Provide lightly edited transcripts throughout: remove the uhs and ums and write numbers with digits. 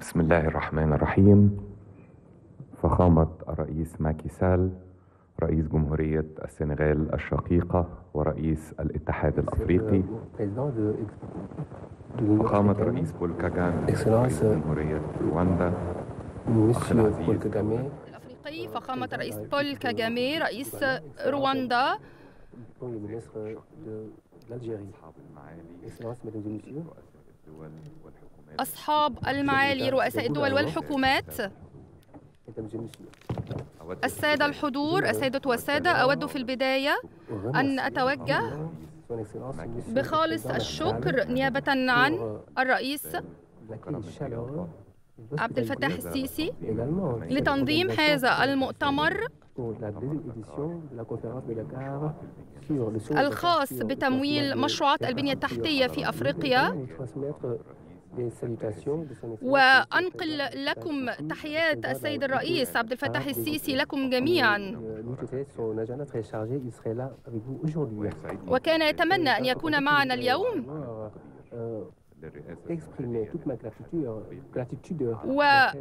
بسم الله الرحمن الرحيم. فخامة الرئيس ماكي سال رئيس جمهورية السنغال الشقيقة ورئيس الاتحاد الأفريقي، فخامة رئيس بول كاغامي رئيس جمهورية رواندا، فخامة رئيس بول كاغامي رئيس رواندا، أصحاب المعالي رؤساء الدول والحكومات، السادة الحضور، السيدة والسادة، أود في البداية أن أتوجه بخالص الشكر نيابة عن الرئيس عبد الفتاح السيسي لتنظيم هذا المؤتمر الخاص بتمويل مشروعات البنية التحتية في أفريقيا، وأنقل لكم تحيات السيد الرئيس عبد الفتاح السيسي لكم جميعا. وكان يتمنى أن يكون معنا اليوم،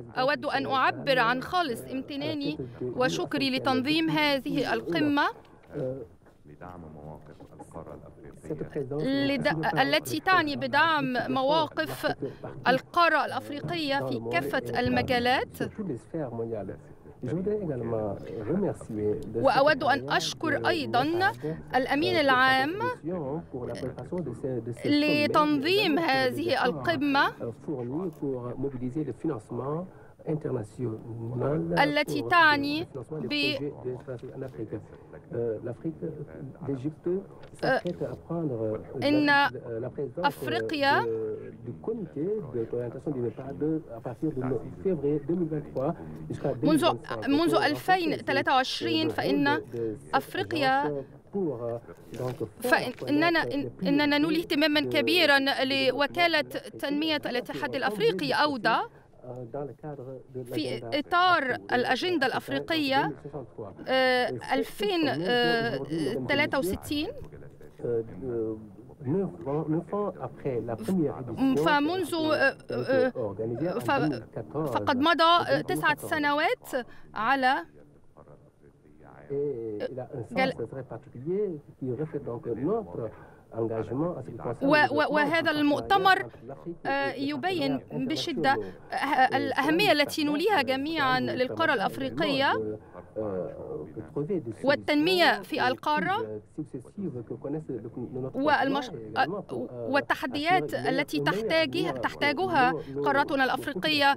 وأود أن أعبر عن خالص امتناني وشكري لتنظيم هذه القمة التي تعني بدعم مواقف القارة الأفريقية في كافة المجالات. وأود أن أشكر أيضا الأمين العام لتنظيم هذه القمة التي تعني إن أفريقيا منذ 2023 فإن أفريقيا فإننا نولي اهتماما كبيرا لوكالة تنمية الاتحاد الأفريقي أودا في إطار الأجندة الأفريقية 2063. فقد مضى 9 سنوات على وهذا المؤتمر يبين بشدة الأهمية التي نوليها جميعا للقارة الأفريقية والتنمية في القارة والتحديات التي تحتاجها قارتنا الأفريقية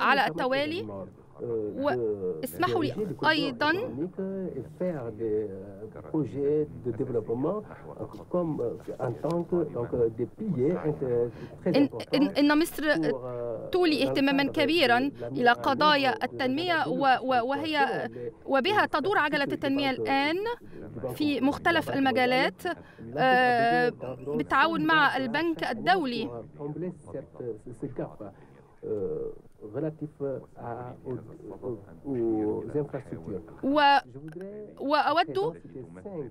على التوالي. واسمحوا لي أيضا إن مصر تولي اهتماما كبيرا إلى قضايا التنمية، وبها تدور عجلة التنمية الآن في مختلف المجالات بالتعاون مع البنك الدولي.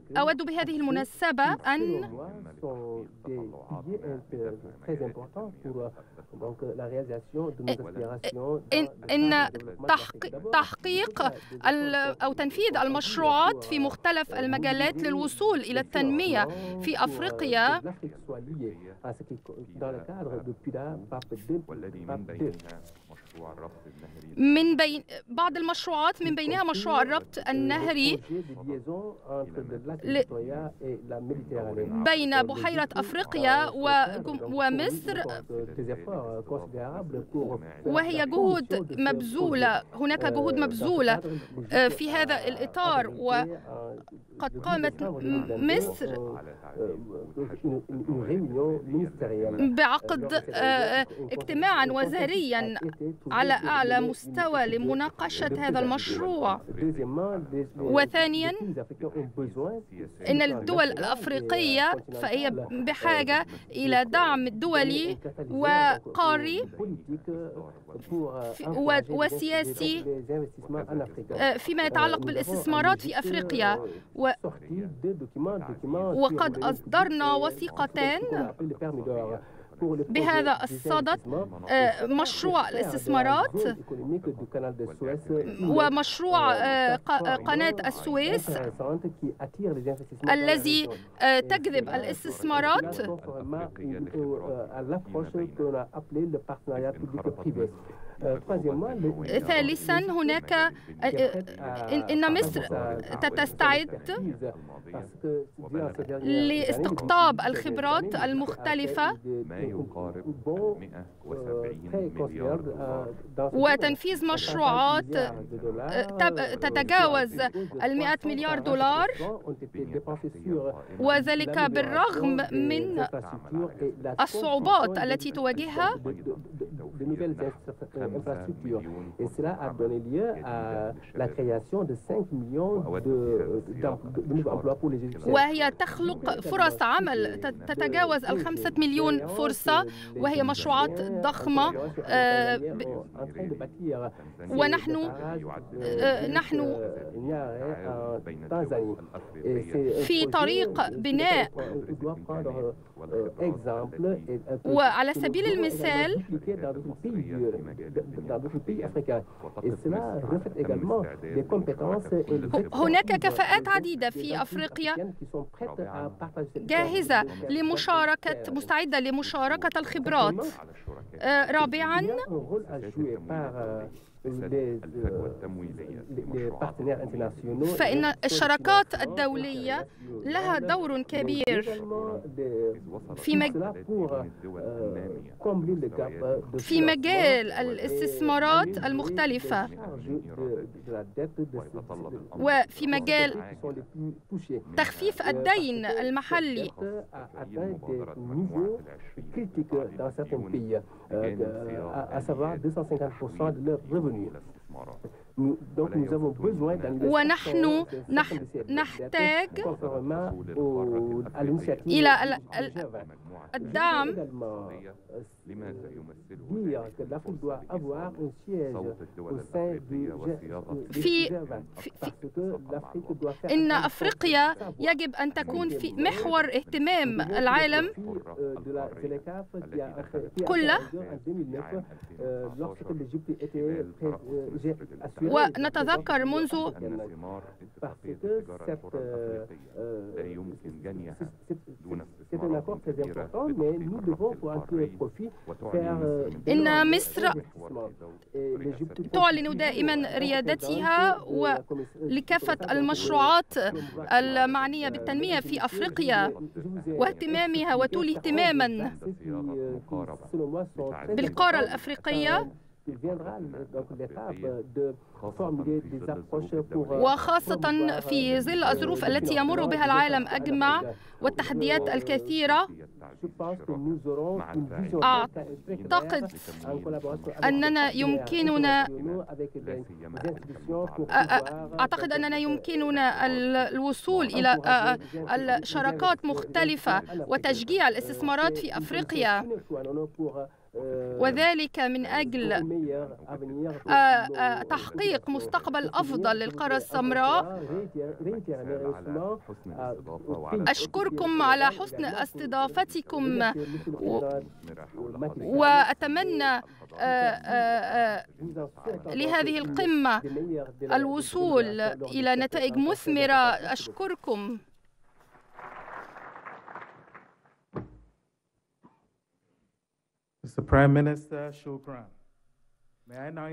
وأود بهذه المناسبة أن إن تحقيق أو تنفيذ المشروعات في مختلف المجالات للوصول إلى التنمية في أفريقيا من بين بعض المشروعات، من بينها مشروع الربط النهري بين بحيرة أفريقيا ومصر، وهي جهود مبذولة، هناك جهود مبذولة في هذا الإطار، وقد قامت مصر بعقد اجتماعا وزاريا على أعلى مستوى لمناقشة هذا المشروع. وثانيا، إن الدول الأفريقية فهي بحاجة إلى دعم دولي وقاري وسياسي فيما يتعلق بالاستثمارات في أفريقيا، وقد أصدرنا وثيقتان بهذا الصدد مشروع الاستثمارات ومشروع قناة السويس الذي تجذب الاستثمارات. ثالثا هناك إن مصر تستعد لاستقطاب الخبرات المختلفة وتنفيذ مشروعات تتجاوز $100 مليار وذلك بالرغم من الصعوبات التي تواجهها. Et cela a donné lieu à la création de 5 millions d'emplois pour les Égyptiens. وهي تخلق فرص عمل تتجاوز 5 مليون فرصة، وهي مشروعات ضخمة. ونحن في طريق بناء. وعلى سبيل المثال هناك كفاءات عديدة في أفريقيا جاهزة مستعدة لمشاركة الخبرات. رابعاً فإن الشراكات الدولية لها دور كبير في مجال الاستثمارات المختلفة وفي مجال تخفيف الدين المحلي. ونحن نحتاج إلى الدعم إن أفريقيا يجب أن تكون في محور اهتمام العالم كله. ونتذكر منذ إن مصر تعلن دائما ريادتها لكافة المشروعات المعنية بالتنمية في أفريقيا واهتمامها وتولي اهتماما بالقارة الأفريقية وخاصة في ظل الظروف التي يمر بها العالم أجمع والتحديات الكثيرة. أعتقد أننا يمكننا الوصول إلى الشراكات مختلفة وتشجيع الاستثمارات في أفريقيا، وذلك من أجل تحقيق مستقبل أفضل للقارة السمراء. أشكركم على حسن استضافتكم وأتمنى لهذه القمة الوصول إلى نتائج مثمرة. أشكركم. Mr. Prime Minister Shukran, may I now